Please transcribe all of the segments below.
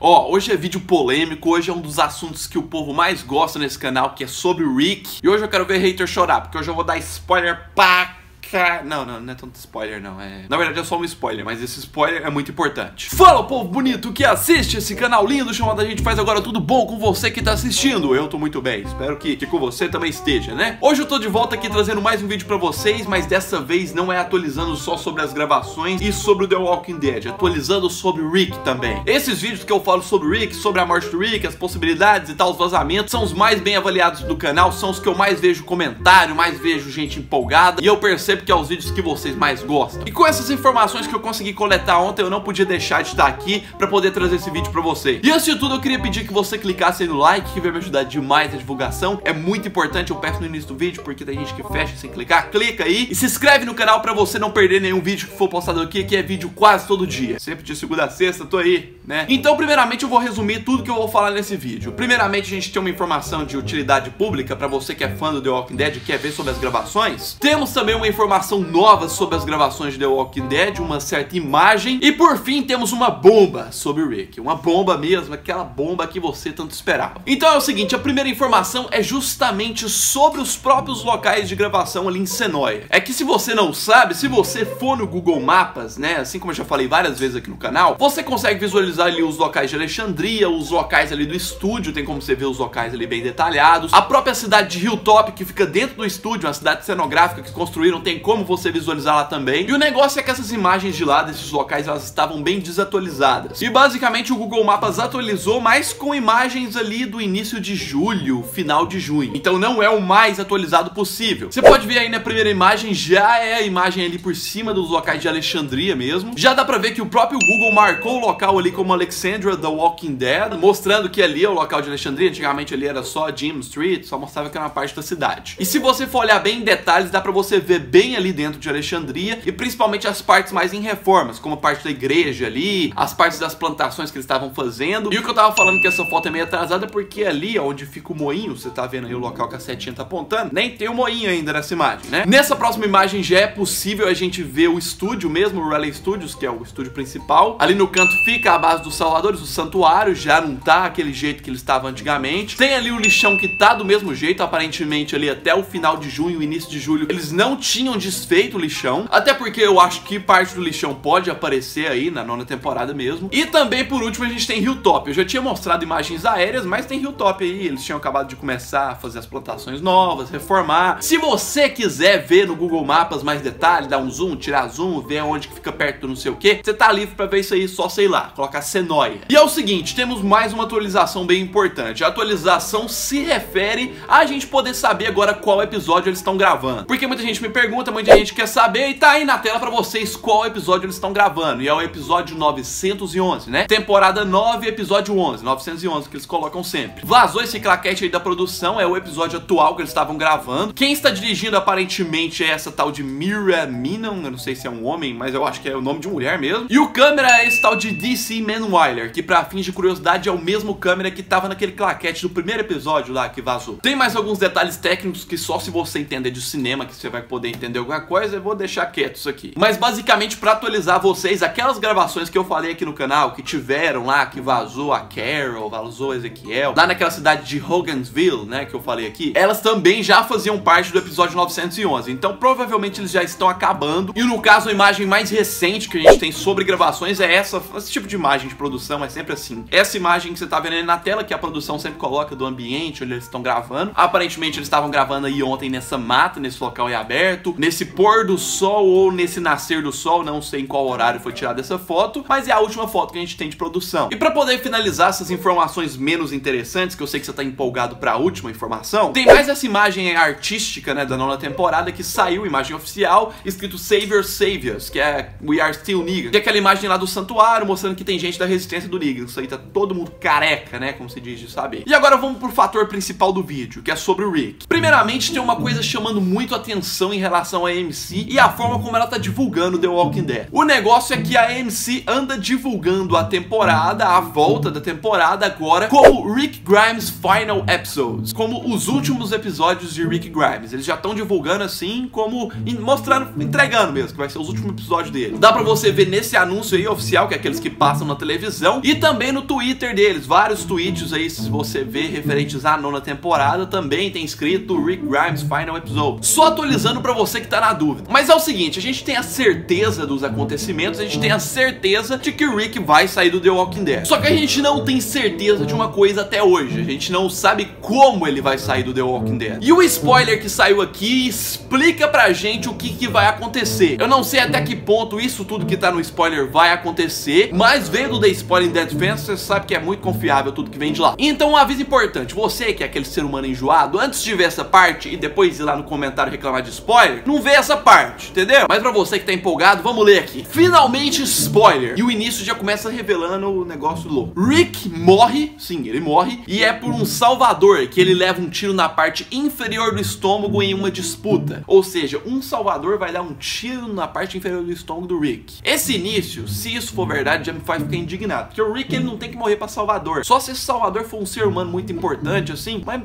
Ó, hoje é vídeo polêmico, hoje é um dos assuntos que o povo mais gosta nesse canal, que é sobre o Rick. E hoje eu quero ver hater chorar, porque hoje eu vou dar spoiler pra... Não é tanto spoiler não, na verdade é só um spoiler, mas esse spoiler é muito importante. Fala, povo bonito que assiste esse canal lindo chamado A Gente Faz Agora, tudo bom com você que tá assistindo? Eu tô muito bem, espero que com você também esteja, né? Hoje eu tô de volta aqui trazendo mais um vídeo pra vocês, mas dessa vez não é atualizando só sobre as gravações e sobre o The Walking Dead, atualizando sobre o Rick também. Esses vídeos que eu falo sobre o Rick, sobre a morte do Rick, as possibilidades e tal, os vazamentos, são os mais bem avaliados do canal, são os que eu mais vejo comentário, mais vejo gente empolgada, e eu percebo que é os vídeos que vocês mais gostam. E com essas informações que eu consegui coletar ontem, eu não podia deixar de estar aqui pra poder trazer esse vídeo pra vocês. E antes de tudo, eu queria pedir que você clicasse aí no like, que vai me ajudar demais na divulgação. É muito importante, eu peço no início do vídeo, porque tem gente que fecha sem clicar. Clica aí e se inscreve no canal pra você não perder nenhum vídeo que for postado aqui, que é vídeo quase todo dia. Sempre de segunda a sexta, tô aí, né? Então, primeiramente, eu vou resumir tudo que eu vou falar nesse vídeo. Primeiramente, a gente tem uma informação de utilidade pública pra você que é fã do The Walking Dead e quer ver sobre as gravações. Temos também uma informação nova sobre as gravações de The Walking Dead, uma certa imagem, e por fim temos uma bomba sobre o Rick, uma bomba mesmo, aquela bomba que você tanto esperava. Então é o seguinte, a primeira informação é justamente sobre os próprios locais de gravação ali em Senoia. É que se você não sabe, se você for no Google Maps, né, assim como eu já falei várias vezes aqui no canal, você consegue visualizar ali os locais de Alexandria, os locais ali do estúdio, tem como você ver os locais ali bem detalhados, a própria cidade de Hilltop que fica dentro do estúdio, uma cidade cenográfica que construíram, tem como você visualizar lá também. E o negócio é que essas imagens de lá, desses locais, elas estavam bem desatualizadas. E basicamente o Google Maps atualizou, mas com imagens ali do início de julho, final de junho. Então não é o mais atualizado possível. Você pode ver aí na primeira imagem, já é a imagem ali por cima dos locais de Alexandria mesmo. Já dá pra ver que o próprio Google marcou o local ali como Alexandria, The Walking Dead, mostrando que ali é o local de Alexandria. Antigamente ali era só Jim Street, só mostrava que era uma parte da cidade. E se você for olhar bem em detalhes, dá pra você ver bem ali dentro de Alexandria, e principalmente as partes mais em reformas, como a parte da igreja ali, as partes das plantações que eles estavam fazendo. E o que eu tava falando que essa foto é meio atrasada, porque ali onde fica o moinho, você tá vendo aí o local que a setinha tá apontando, nem tem o moinho ainda nessa imagem, né? Nessa próxima imagem já é possível a gente ver o estúdio mesmo, o Raleigh Studios, que é o estúdio principal. Ali no canto fica a base dos salvadores, o santuário, já não tá aquele jeito que ele estava antigamente. Tem ali o lixão que tá do mesmo jeito, aparentemente ali até o final de junho, início de julho, eles não tinham desfeito o lixão, até porque eu acho que parte do lixão pode aparecer aí na nona temporada mesmo. E também por último a gente tem Hilltop. Eu já tinha mostrado imagens aéreas, mas tem Hilltop aí, eles tinham acabado de começar a fazer as plantações novas, reformar. Se você quiser ver no Google Maps mais detalhes, dar um zoom, tirar zoom, ver onde que fica perto do não sei o que, você tá livre pra ver isso aí, só sei lá, colocar Senoia. E é o seguinte, temos mais uma atualização bem importante. A atualização se refere a gente poder saber agora qual episódio eles estão gravando, porque muita gente me pergunta, muita gente quer saber, e tá aí na tela pra vocês qual episódio eles estão gravando. E é o episódio 911, né? Temporada 9, episódio 11, 911 que eles colocam sempre. Vazou esse claquete aí da produção, é o episódio atual que eles estavam gravando. Quem está dirigindo aparentemente é essa tal de Mira Minam, eu não sei se é um homem, mas eu acho que é o nome de mulher mesmo. E o câmera é esse tal de DC Manwiler, que pra fins de curiosidade é o mesmo câmera que tava naquele claquete do primeiro episódio lá que vazou. Tem mais alguns detalhes técnicos que só se você entender de cinema que você vai poder entender alguma coisa, eu vou deixar quieto isso aqui. Mas basicamente pra atualizar vocês, aquelas gravações que eu falei aqui no canal, que tiveram lá, que vazou a Carol, vazou a Ezequiel, lá naquela cidade de Hogansville, né, que eu falei aqui, elas também já faziam parte do episódio 911, então provavelmente eles já estão acabando. E no caso a imagem mais recente que a gente tem sobre gravações é essa, esse tipo de imagem de produção é sempre assim. Essa imagem que você tá vendo aí na tela, que a produção sempre coloca do ambiente onde eles estão gravando, aparentemente eles estavam gravando aí ontem nessa mata, nesse local aí aberto, nesse pôr do sol ou nesse nascer do sol, não sei em qual horário foi tirada essa foto, mas é a última foto que a gente tem de produção. E pra poder finalizar essas informações menos interessantes, que eu sei que você tá empolgado pra última informação, tem mais essa imagem artística, né, da nona temporada, que saiu, imagem oficial, escrito Save Your Saviors, que é We Are Still Negan, que é aquela imagem lá do santuário, mostrando que tem gente da resistência do Negan. Isso aí tá todo mundo careca, né, como se diz de saber. E agora vamos pro fator principal do vídeo, que é sobre o Rick. Primeiramente tem uma coisa chamando muito atenção em relação relação à AMC e a forma como ela tá divulgando The Walking Dead. O negócio é que a AMC anda divulgando a temporada, a volta da temporada agora, como Rick Grimes Final Episodes, como os últimos episódios de Rick Grimes. Eles já estão divulgando assim, como mostrando, entregando mesmo, que vai ser os últimos episódios dele. Dá pra você ver nesse anúncio aí oficial, que é aqueles que passam na televisão, e também no Twitter deles, vários tweets aí, se você ver, referentes à nona temporada, também tem escrito Rick Grimes Final Episode. Só atualizando pra você que tá na dúvida. Mas é o seguinte, a gente tem a certeza dos acontecimentos, a gente tem a certeza de que Rick vai sair do The Walking Dead. Só que a gente não tem certeza de uma coisa até hoje, a gente não sabe como ele vai sair do The Walking Dead. E o spoiler que saiu aqui explica pra gente o que vai acontecer. Eu não sei até que ponto isso tudo que tá no spoiler vai acontecer, mas vendo The Spoiling Dead Fans, você sabe que é muito confiável tudo que vem de lá. Então um aviso importante, você que é aquele ser humano enjoado, antes de ver essa parte e depois ir lá no comentário reclamar de spoiler, não vê essa parte, entendeu? Mas pra você que tá empolgado, vamos ler aqui. Finalmente spoiler! E o início já começa revelando o negócio louco. Rick morre, sim, ele morre, e é por um salvador que ele leva um tiro na parte inferior do estômago em uma disputa. Ou seja, um salvador vai dar um tiro na parte inferior do estômago do Rick. Esse início, se isso for verdade, já me faz ficar indignado, porque o Rick ele não tem que morrer pra salvador. Só se esse salvador for um ser humano muito importante, assim, mas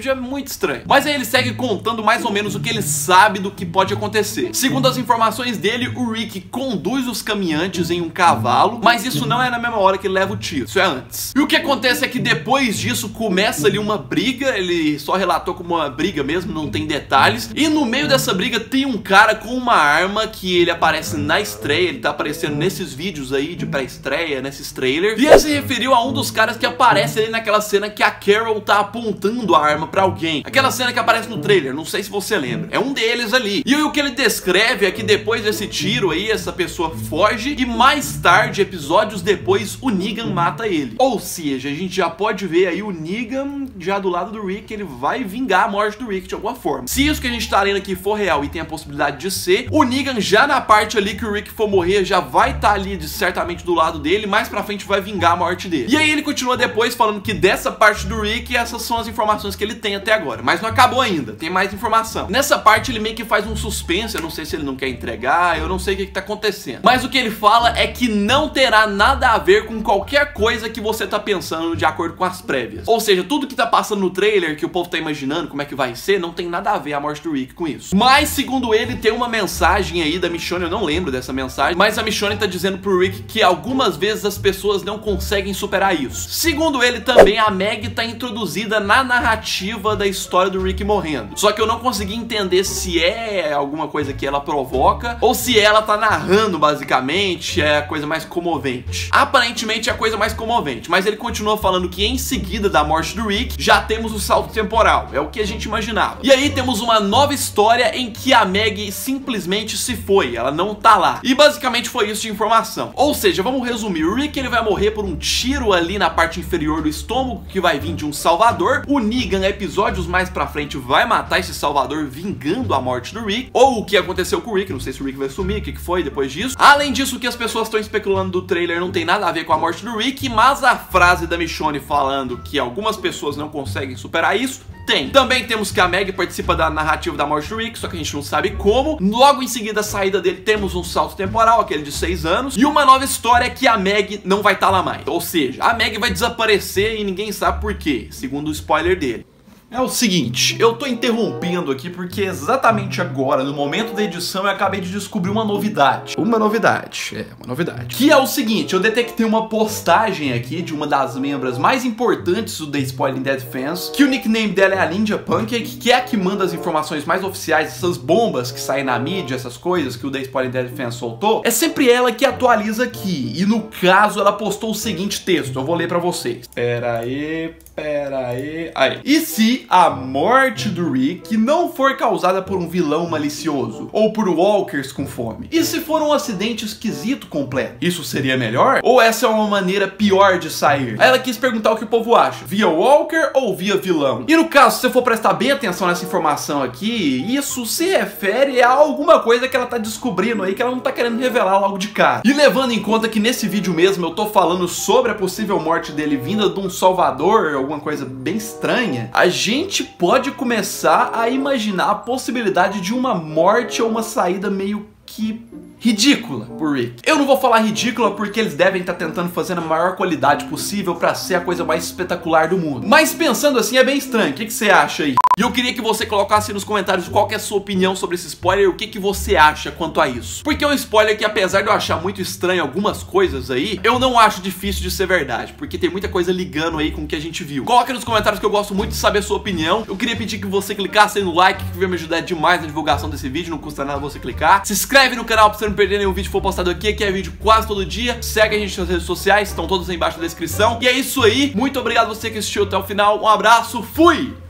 já é muito estranho. Mas aí ele segue contando mais ou menos o que ele sabe do que pode acontecer. Segundo as informações dele, o Rick conduz os caminhantes em um cavalo, mas isso não é na mesma hora que ele leva o tiro, isso é antes. E o que acontece é que depois disso começa ali uma briga, ele só relatou como uma briga mesmo, não tem detalhes, e no meio dessa briga tem um cara com uma arma que ele aparece na estreia, ele tá aparecendo nesses vídeos aí de pré-estreia, nesses trailers, e ele se referiu a um dos caras que aparece ali naquela cena que a Carol tá apontando a arma pra alguém, aquela cena que aparece no trailer, não sei se você lembra, é um deles ali. E o que ele descreve é que depois desse tiro aí, essa pessoa foge e mais tarde, episódios depois, o Negan mata ele. Ou seja, a gente já pode ver aí o Negan já do lado do Rick, ele vai vingar a morte do Rick de alguma forma. Se isso que a gente tá lendo aqui for real e tem a possibilidade de ser, o Negan já na parte ali que o Rick for morrer, já vai tá ali certamente do lado dele, mais pra frente vai vingar a morte dele. E aí ele continua depois falando que dessa parte do Rick, essas são as informações que ele tem até agora, mas não acabou ainda, tem mais informação. Nessa parte ele meio que faz um suspense, eu não sei se ele não quer entregar, eu não sei o que tá acontecendo. Mas o que ele fala é que não terá nada a ver com qualquer coisa que você tá pensando de acordo com as prévias. Ou seja, tudo que tá passando no trailer, que o povo tá imaginando como é que vai ser, não tem nada a ver a morte do Rick com isso. Mas segundo ele, tem uma mensagem aí da Michonne, eu não lembro dessa mensagem, mas a Michonne tá dizendo pro Rick que algumas vezes as pessoas não conseguem superar isso. Segundo ele também, a Maggie tá introduzida na narrativa da história do Rick morrendo. Só que eu não consegui entender se é alguma coisa que ela provoca ou se ela tá narrando basicamente, é a coisa mais comovente. Aparentemente é a coisa mais comovente, mas ele continua falando que em seguida da morte do Rick, já temos o salto temporal, é o que a gente imaginava. E aí temos uma nova história em que a Maggie simplesmente se foi, ela não tá lá. E basicamente foi isso de informação. Ou seja, vamos resumir, o Rick ele vai morrer por um tiro ali na parte inferior do estômago, que vai vir de um salvador. O Negan, episódios mais pra frente, vai matar esse salvador vingando a morte do Rick, ou o que aconteceu com o Rick, não sei se o Rick vai sumir, o que foi depois disso. Além disso, o que as pessoas estão especulando do trailer não tem nada a ver com a morte do Rick, mas a frase da Michonne falando que algumas pessoas não conseguem superar isso, tem. Também temos que a Maggie participa da narrativa da morte do Rick, só que a gente não sabe como. Logo em seguida a saída dele, temos um salto temporal, aquele de 6 anos, e uma nova história é que a Maggie não vai estar lá mais. Ou seja, a Maggie vai desaparecer e ninguém sabe por quê, segundo o spoiler dele. É o seguinte, eu tô interrompendo aqui porque exatamente agora, no momento da edição, eu acabei de descobrir uma novidade. Uma novidade. Que é o seguinte, eu detectei uma postagem aqui de uma das membras mais importantes do The Spoiling Dead Fans, que o nickname dela é a Ninja Punk, que é a que manda as informações mais oficiais, essas bombas que saem na mídia, essas coisas que o The Spoiling Dead Fans soltou. É sempre ela que atualiza aqui, e no caso ela postou o seguinte texto, eu vou ler pra vocês. Pera aí. E se a morte do Rick não for causada por um vilão malicioso ou por walkers com fome? E se for um acidente esquisito completo? Isso seria melhor? Ou essa é uma maneira pior de sair? Aí ela quis perguntar o que o povo acha, via walker ou via vilão? E no caso, se você for prestar bem atenção nessa informação aqui, isso se refere a alguma coisa que ela tá descobrindo aí, que ela não tá querendo revelar logo de cara. E levando em conta que nesse vídeo mesmo eu tô falando sobre a possível morte dele vinda de um salvador, alguma coisa bem estranha, a gente pode começar a imaginar a possibilidade de uma morte ou uma saída meio que ridícula por Rick. Eu não vou falar ridícula porque eles devem estar tentando fazer na maior qualidade possível pra ser a coisa mais espetacular do mundo. Mas pensando assim é bem estranho. O que você acha aí? E eu queria que você colocasse nos comentários qual que é a sua opinião sobre esse spoiler e o que que você acha quanto a isso. Porque é um spoiler que, apesar de eu achar muito estranho algumas coisas aí, eu não acho difícil de ser verdade, porque tem muita coisa ligando aí com o que a gente viu. Coloca nos comentários que eu gosto muito de saber a sua opinião. Eu queria pedir que você clicasse aí no like, que vai me ajudar demais na divulgação desse vídeo, não custa nada você clicar. Se inscreve no canal pra você não perder nenhum vídeo que for postado aqui, que é vídeo quase todo dia. Segue a gente nas redes sociais, estão todos aí embaixo na descrição. E é isso aí, muito obrigado você que assistiu até o final, um abraço, fui!